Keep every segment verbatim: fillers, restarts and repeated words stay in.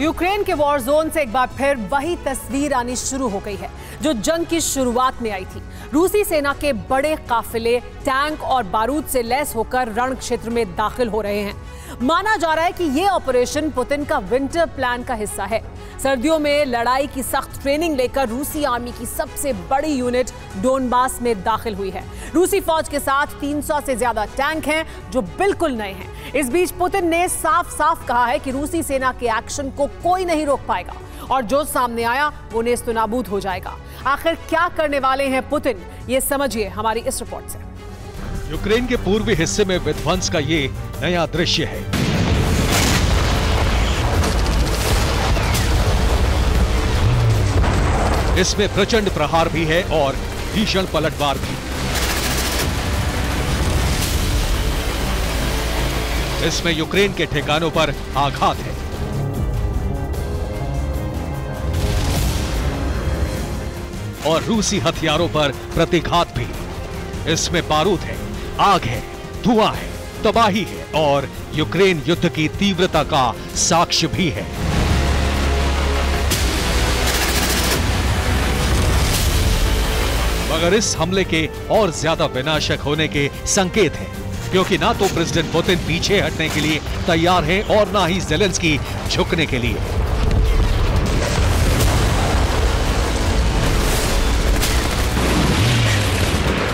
Ukraine के war zone से एक बार फिर वही तस्वीर आनी शुरू हो गई है जो जंग की शुरुआत में आई थी। रूसी सेना के बड़े काफिले टैंक और बारूद से लैस होकर रण क्षेत्र में दाखिल हो रहे हैं। माना जा रहा है कि ये ऑपरेशन पुतिन का विंटर प्लान का हिस्सा है। सर्दियों में लड़ाई की सख्त ट्रेनिंग लेकर रूसी आर्मी की सबसे बड़ी यूनिट डोनबास में दाखिल हुई है। रूसी फौज के साथ तीन सौ से ज्यादा टैंक हैं जो बिल्कुल नए हैं। इस बीच पुतिन ने साफ साफ कहा है कि रूसी सेना के एक्शन को कोई नहीं रोक पाएगा और जो सामने आया वो नेस्त नाबूद हो जाएगा। आखिर क्या करने वाले हैं पुतिन, ये समझिए हमारी इस रिपोर्ट से। यूक्रेन के पूर्वी हिस्से में विध्वंस का ये नया दृश्य है। इसमें प्रचंड प्रहार भी है और भीषण पलटवार भी। इसमें यूक्रेन के ठिकानों पर आघात है। और रूसी हथियारों पर प्रतिघात भी। इसमें बारूद है, आग है, धुआं है, तबाही है और यूक्रेन युद्ध की तीव्रता का साक्ष्य भी है। मगर इस हमले के और ज्यादा विनाशक होने के संकेत हैं, क्योंकि ना तो प्रेसिडेंट पुतिन पीछे हटने के लिए तैयार हैं और ना ही ज़ेलेंस्की झुकने के लिए।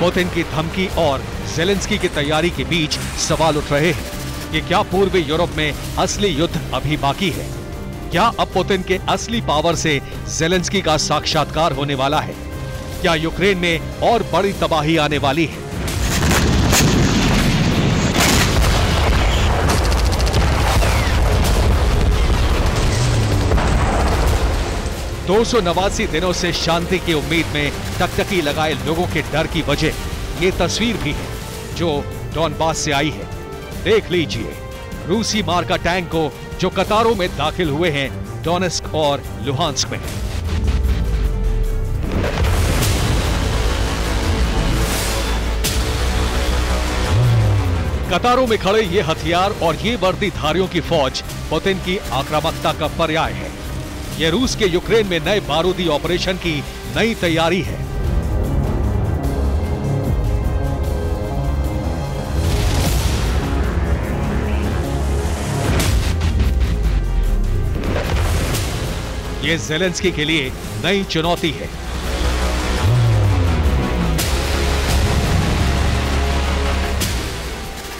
पुतिन की धमकी और ज़ेलेंस्की की तैयारी के बीच सवाल उठ रहे हैं कि क्या पूर्वी यूरोप में असली युद्ध अभी बाकी है? क्या अब पुतिन के असली पावर से ज़ेलेंस्की का साक्षात्कार होने वाला है? क्या यूक्रेन में और बड़ी तबाही आने वाली है? दो सौ नवासी दिनों से शांति की उम्मीद में टकटकी लगाए लोगों के डर की वजह ये तस्वीर भी है जो डोनबास से आई है। देख लीजिए रूसी मार्का टैंक को जो कतारों में दाखिल हुए हैं डोनेस्क और लुहांस्क में। कतारों में खड़े ये हथियार और ये वर्दीधारियों की फौज पुतिन की आक्रामकता का पर्याय है। ये रूस के यूक्रेन में नए बारूदी ऑपरेशन की नई तैयारी है। ये ज़ेलेंस्की के लिए नई चुनौती है।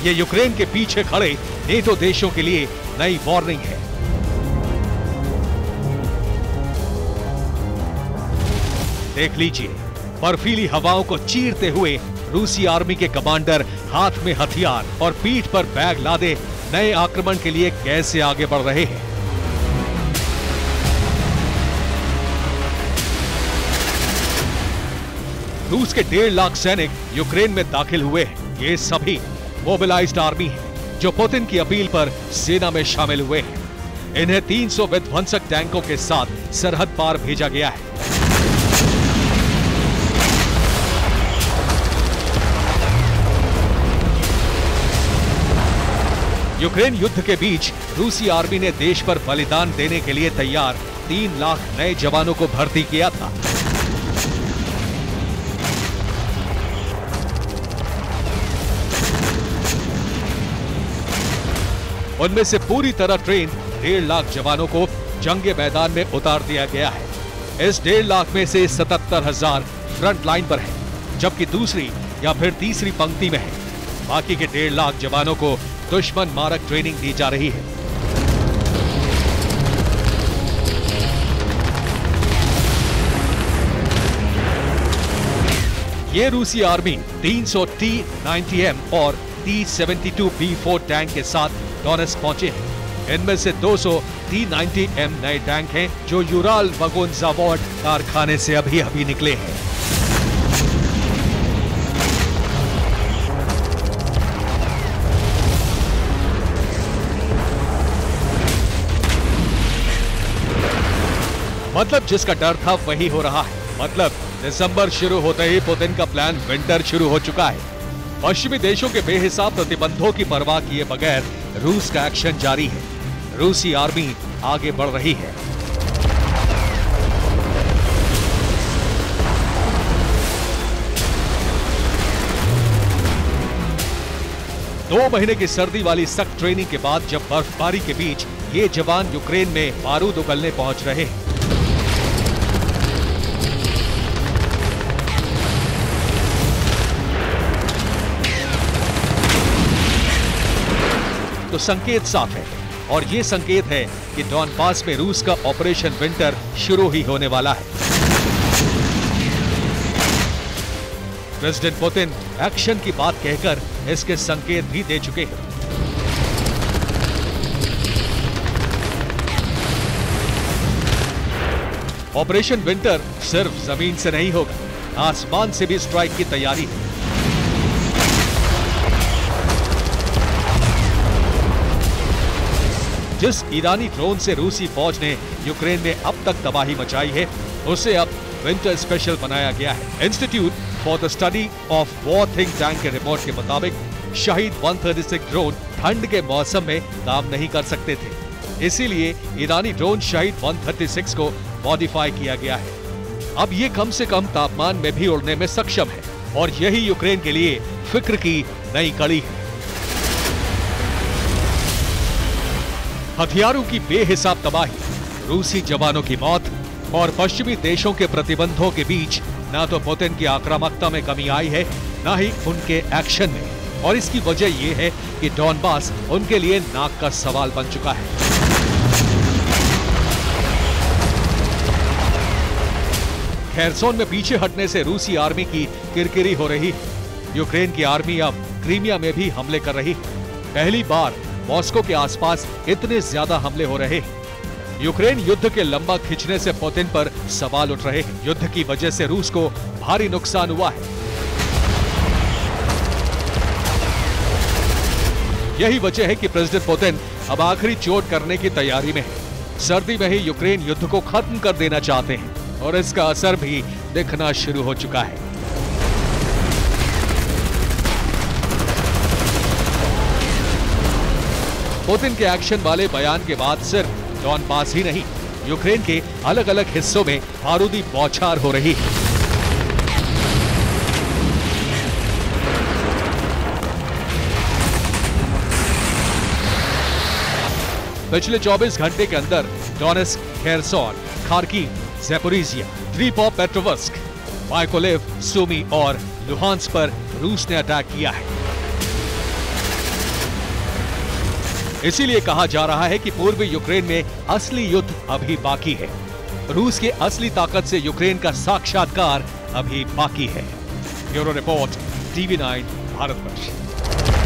ये यूक्रेन के पीछे खड़े नेटो देशों के लिए नई वार्निंग है। देख लीजिए बर्फीली हवाओं को चीरते हुए रूसी आर्मी के कमांडर हाथ में हथियार और पीठ पर बैग लादे नए आक्रमण के लिए कैसे आगे बढ़ रहे हैं। रूस के डेढ़ लाख सैनिक यूक्रेन में दाखिल हुए हैं। ये सभी मोबिलाइज्ड आर्मी है जो पुतिन की अपील पर सेना में शामिल हुए हैं। इन्हें तीन सौ विध्वंसक टैंकों के साथ सरहद पार भेजा गया है। यूक्रेन युद्ध के बीच रूसी आर्मी ने देश पर बलिदान देने के लिए तैयार तीन लाख नए जवानों को भर्ती किया था। उनमें से पूरी तरह ट्रेन डेढ़ लाख जवानों को जंगे मैदान में उतार दिया गया है। इस डेढ़ लाख में से सतहत्तर हजार फ्रंट लाइन पर है, जबकि दूसरी या फिर तीसरी पंक्ति में है। बाकी के डेढ़ लाख जवानों को दुश्मन मारक ट्रेनिंग दी जा रही है। ये रूसी आर्मी तीन सौ टी नाइंटी एम और T seventy two B four tank के साथ डोनेस्क पहुंचे हैं। इनमें से दो सौ टी नाइंटी एम नए टैंक हैं जो यूराल वगोर्ड कारखाने से अभी अभी निकले हैं। मतलब जिसका डर था वही हो रहा है। मतलब दिसंबर शुरू होते ही पुतिन का प्लान विंटर शुरू हो चुका है। पश्चिमी देशों के बेहिसाब प्रतिबंधों की परवाह किए बगैर रूस का एक्शन जारी है। रूसी आर्मी आगे बढ़ रही है। दो महीने की सर्दी वाली सख्त ट्रेनिंग के बाद जब बर्फबारी के बीच ये जवान यूक्रेन में बारूद उगलने पहुंच रहे हैं। तो संकेत साफ है, और ये संकेत है कि डोनबास में रूस का ऑपरेशन विंटर शुरू ही होने वाला है। प्रेसिडेंट पुतिन एक्शन की बात कहकर इसके संकेत भी दे चुके हैं। ऑपरेशन विंटर सिर्फ जमीन से नहीं होगा, आसमान से भी स्ट्राइक की तैयारी है। जिस ईरानी ड्रोन से रूसी फौज ने यूक्रेन में अब तक तबाही मचाई है, उसे अब विंटर स्पेशल बनाया गया है। Institute for the study of war think tank के रिपोर्ट के मुताबिक शहीद एक सौ छत्तीस ड्रोन ठंड के मौसम में काम नहीं कर सकते थे, इसीलिए ईरानी ड्रोन शहीद एक सौ छत्तीस को मॉडिफाई किया गया है। अब ये कम से कम तापमान में भी उड़ने में सक्षम है, और यही यूक्रेन के लिए फिक्र की नई कड़ी है। हथियारों की बेहिसाब तबाही, रूसी जवानों की मौत और पश्चिमी देशों के प्रतिबंधों के बीच ना तो पुतिन की आक्रामकता में कमी आई है, ना ही उनके एक्शन में। और इसकी वजह यह है कि डोनबास उनके लिए नाक का सवाल बन चुका है। खेरसॉन में पीछे हटने से रूसी आर्मी की किरकिरी हो रही है। यूक्रेन की आर्मी अब क्रीमिया में भी हमले कर रही है। पहली बार मॉस्को के आसपास इतने ज्यादा हमले हो रहे हैं। यूक्रेन युद्ध के लंबा खिंचने से पुतिन पर सवाल उठ रहे हैं। युद्ध की वजह से रूस को भारी नुकसान हुआ है। यही वजह है कि प्रेसिडेंट पुतिन अब आखिरी चोट करने की तैयारी में है। सर्दी में ही यूक्रेन युद्ध को खत्म कर देना चाहते हैं, और इसका असर भी दिखना शुरू हो चुका है। पुतिन के एक्शन वाले बयान के बाद सिर्फ डोनबास ही नहीं, यूक्रेन के अलग अलग हिस्सों में बारूदी बौछार हो रही है। पिछले चौबीस घंटे के अंदर डोनेस्क, खेरसॉन, खार्की, जेपोरिजिया, द्वीप और पेट्रोवर्स्क, माइकोलिव, सोमी और लुहांस्क पर रूस ने अटैक किया है। इसीलिए कहा जा रहा है कि पूर्वी यूक्रेन में असली युद्ध अभी बाकी है। रूस के असली ताकत से यूक्रेन का साक्षात्कार अभी बाकी है। Bureau report TV nine Bharatvarsh.